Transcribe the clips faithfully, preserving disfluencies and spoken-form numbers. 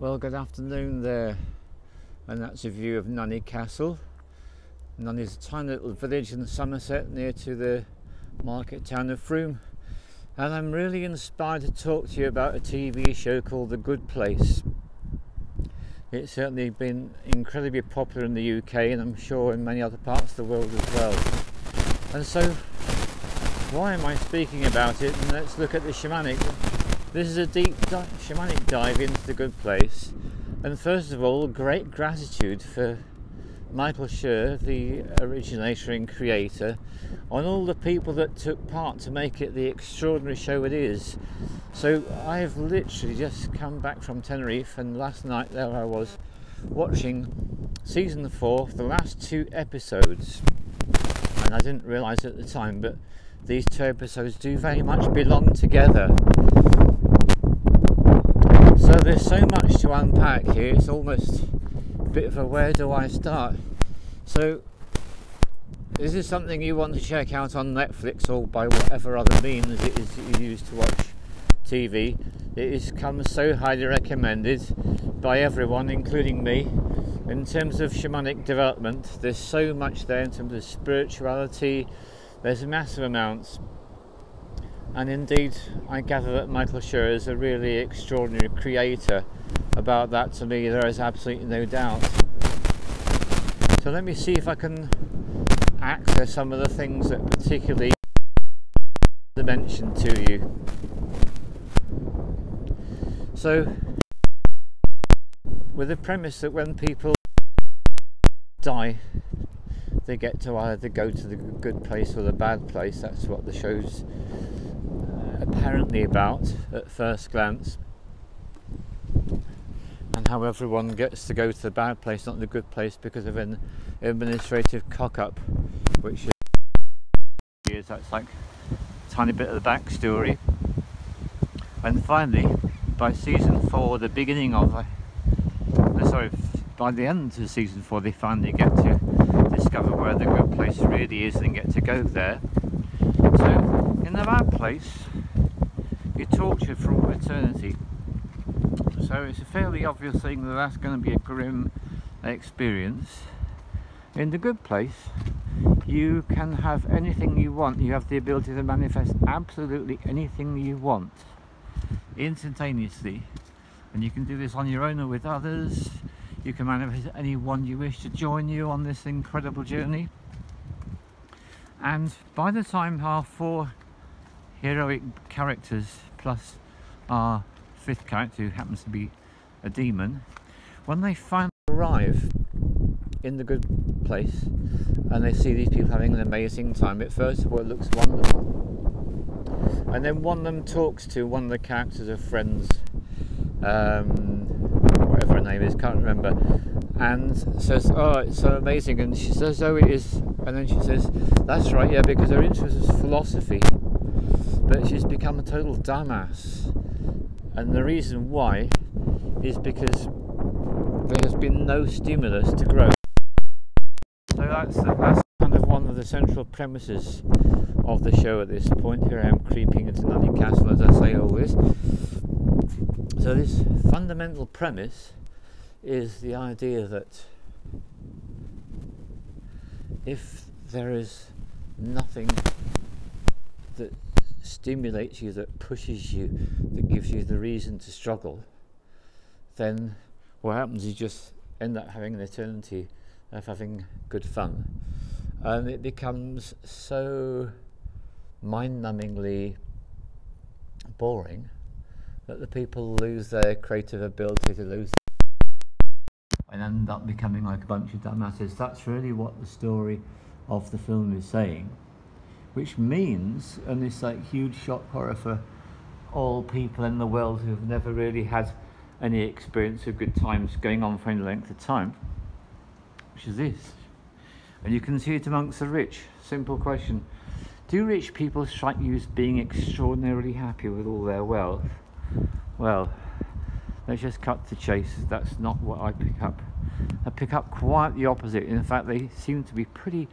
Well, good afternoon there, and that's a view of Nunney Castle. Nunney's a tiny little village in Somerset near to the market town of Frome, and I'm really inspired to talk to you about a T V show called The Good Place. It's certainly been incredibly popular in the U K, and I'm sure in many other parts of the world as well. And so, why am I speaking about it? And let's look at the shamanic. This is a deep di shamanic dive into The Good Place, and first of all, great gratitude for Michael Schur, the originator and creator, on all the people that took part to make it the extraordinary show it is. So I've literally just come back from Tenerife, and last night there I was watching season four, the last two episodes, and I didn't realise at the time, but these two episodes do very much belong together. So there's so much to unpack here, it's almost a bit of a where do I start. So this is something you want to check out on Netflix or by whatever other means it is that you use to watch T V. It has come so highly recommended by everyone, including me. In terms of shamanic development, there's so much there in terms of spirituality, there's massive amounts. And indeed, I gather that Michael Schur is a really extraordinary creator. About that, to me, there is absolutely no doubt. So let me see if I can access some of the things that particularly mentioned to you. So, with the premise that when people die, they get to either go to the good place or the bad place. That's what the show's apparently about at first glance, and how everyone gets to go to the bad place, not the good place, because of an administrative cock-up, which is that's like a tiny bit of the backstory. And finally, by season four, the beginning of sorry by the end of season four, they finally get to discover where the good place really is and get to go there. So in the bad place, you're tortured for all eternity. So it's a fairly obvious thing that that's going to be a grim experience. In the good place, you can have anything you want. You have the ability to manifest absolutely anything you want instantaneously, and you can do this on your own or with others. You can manifest anyone you wish to join you on this incredible journey. And by the time our four heroic characters plus our fifth character, who happens to be a demon, when they finally arrive in the good place and they see these people having an amazing time, at first of all it looks wonderful, and then one of them talks to one of the characters of Friends, um, whatever her name is, can't remember, and says, "Oh, it's so amazing," and she says, "Oh, it is," and then she says, "That's right, yeah," because her interest is philosophy, but she's become a total dumbass. And the reason why is because there has been no stimulus to grow. So that's, that's kind of one of the central premises of the show at this point. Here I am creeping into Nunney Castle as I say all this. So this fundamental premise is the idea that if there is nothing that stimulates you, that pushes you, that gives you the reason to struggle, then what happens is you just end up having an eternity of having good fun. And it becomes so mind-numbingly boring that the people lose their creative ability to lose and end up becoming like a bunch of dumbasses. That's really what the story of the film is saying. Which means, and this like huge shock horror for all people in the world who've never really had any experience of good times going on for any length of time, which is this. And you can see it amongst the rich. Simple question. Do rich people strike you as being extraordinarily happy with all their wealth? Well, let's just cut to chase. That's not what I pick up. I pick up quite the opposite. In fact, they seem to be pretty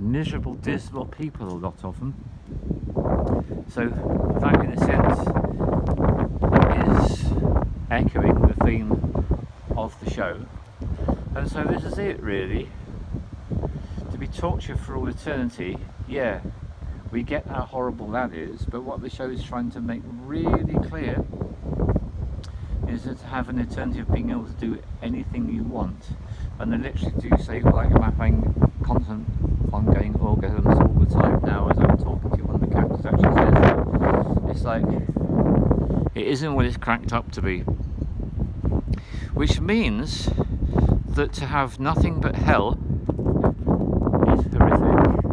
miserable, dismal people, a lot of them. So that in a sense is echoing the theme of the show, and so this is it really. To be tortured for all eternity, yeah, we get how horrible that is, but what the show is trying to make really clear is that to have an eternity of being able to do anything you want, and they literally do say, like, I'm having constant ongoing orgasms all the time now as I'm talking to you on the couch, actually says, it's like, it isn't what it's cranked up to be. Which means that to have nothing but hell is horrific,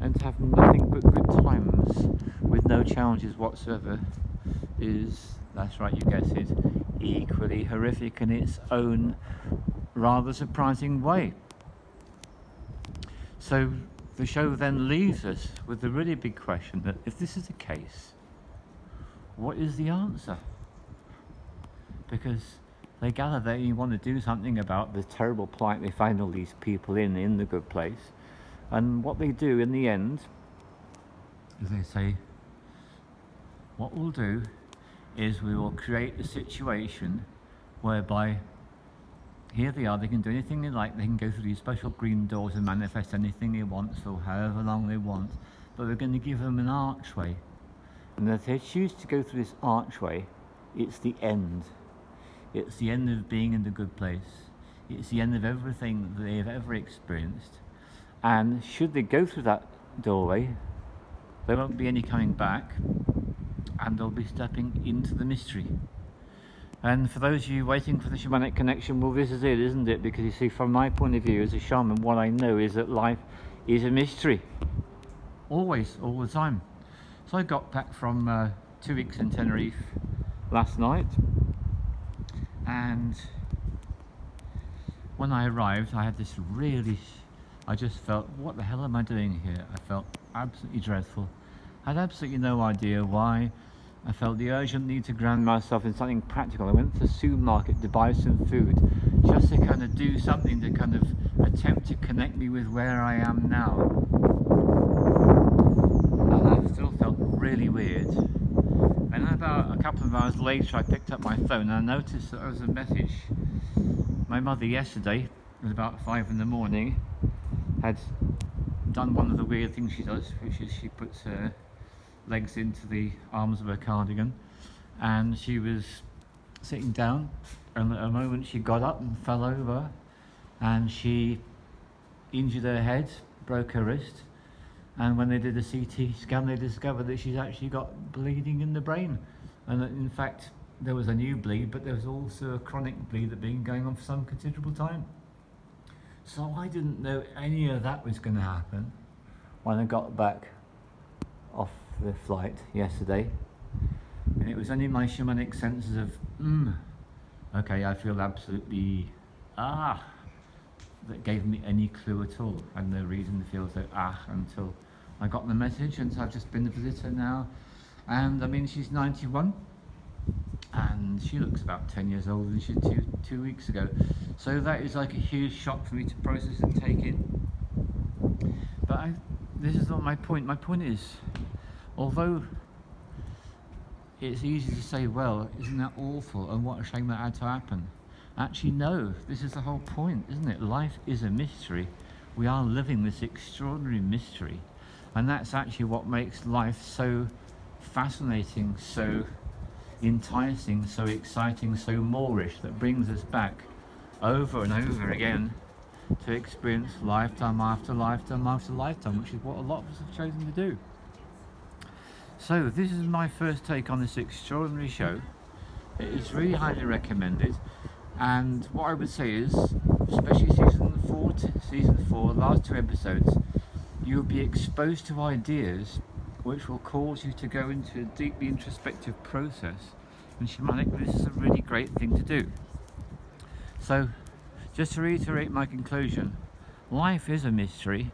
and to have nothing but good times with no challenges whatsoever is, that's right, you guessed it, equally horrific in its own rather surprising way. So the show then leaves us with the really big question that if this is the case, what is the answer? Because they gather that you want to do something about the terrible plight they find all these people in, in the good place. And what they do in the end is they say, what we'll do is we will create a situation whereby here they are, they can do anything they like, they can go through these special green doors and manifest anything they want for however long they want, but we're going to give them an archway. And if they choose to go through this archway, it's the end. It's the end of being in the good place. It's the end of everything that they've ever experienced. And should they go through that doorway, there won't be any coming back, and they'll be stepping into the mystery. And for those of you waiting for the shamanic connection, well, this is it, isn't it? Because you see, from my point of view as a shaman, what I know is that life is a mystery. Always, all the time. So I got back from uh, two weeks in Tenerife last night. And when I arrived, I had this really, I just felt, what the hell am I doing here? I felt absolutely dreadful. I had absolutely no idea why. I felt the urgent need to ground myself in something practical. I went to the supermarket to buy some food, just to kind of do something to kind of attempt to connect me with where I am now. And I still felt really weird. And about a couple of hours later, I picked up my phone and I noticed that there was a message. My mother yesterday, it was about five in the morning, had done one of the weird things she does, which is she puts her legs into the arms of her cardigan, and she was sitting down, and at a moment she got up and fell over, and she injured her head, broke her wrist, and when they did a C T scan, they discovered that she's actually got bleeding in the brain, and that in fact there was a new bleed, but there was also a chronic bleed that had been going on for some considerable time. So I didn't know any of that was going to happen when I got back off the flight yesterday, and it was only my shamanic senses of mm, okay, I feel absolutely ah that gave me any clue at all. I had no reason to feel so ah until I got the message, and so I've just been the visitor now. And I mean, she's ninety-one and she looks about ten years older than she did two, two weeks ago, so that is like a huge shock for me to process and take in. But I, this is not my point. My point is, although it's easy to say, well, isn't that awful and what a shame that had to happen, actually no, this is the whole point, isn't it? Life is a mystery. We are living this extraordinary mystery, and that's actually what makes life so fascinating, so enticing, so exciting, so moorish, that brings us back over and over again to experience lifetime after lifetime after lifetime, which is what a lot of us have chosen to do. So this is my first take on this extraordinary show. It is really highly recommended, and what I would say is, especially season four, season four, last two episodes, you'll be exposed to ideas which will cause you to go into a deeply introspective process, and shamanically this is a really great thing to do. So just to reiterate my conclusion, life is a mystery.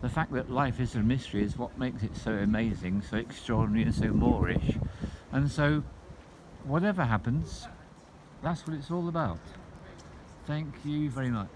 The fact that life is a mystery is what makes it so amazing, so extraordinary and so moorish. And so, whatever happens, that's what it's all about. Thank you very much.